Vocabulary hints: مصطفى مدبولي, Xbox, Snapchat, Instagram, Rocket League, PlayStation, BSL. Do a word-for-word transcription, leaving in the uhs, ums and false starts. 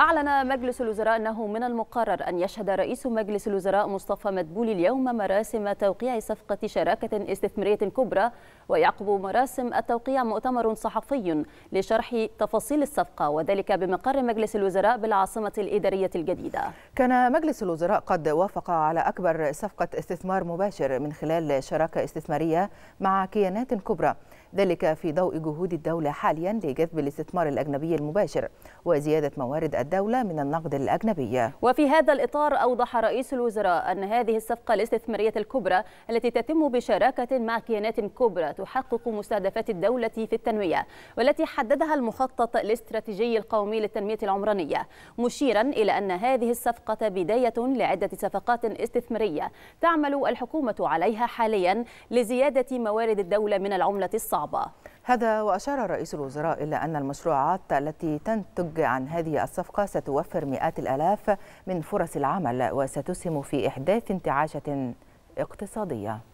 أعلن مجلس الوزراء أنه من المقرر أن يشهد رئيس مجلس الوزراء مصطفى مدبولي اليوم مراسم توقيع صفقة شراكة استثمارية كبرى، ويعقب مراسم التوقيع مؤتمر صحفي لشرح تفاصيل الصفقة، وذلك بمقر مجلس الوزراء بالعاصمة الإدارية الجديدة. كان مجلس الوزراء قد وافق على أكبر صفقة استثمار مباشر من خلال شراكة استثمارية مع كيانات كبرى، ذلك في ضوء جهود الدولة حاليا لجذب الاستثمار الأجنبي المباشر وزيادة موارد الدولة من النقد الأجنبي. وفي هذا الإطار أوضح رئيس الوزراء أن هذه الصفقة الاستثمارية الكبرى التي تتم بشراكة مع كيانات كبرى تحقق مستهدفات الدولة في التنمية، والتي حددها المخطط الاستراتيجي القومي للتنمية العمرانية، مشيرا إلى أن هذه الصفقة بداية لعدة صفقات استثمارية تعمل الحكومة عليها حاليا لزيادة موارد الدولة من العملة الصعبة. هذا وأشار رئيس الوزراء إلى أن المشروعات التي تنتج عن هذه الصفقة ستوفر مئات الآلاف من فرص العمل وستسهم في إحداث انتعاشة اقتصادية.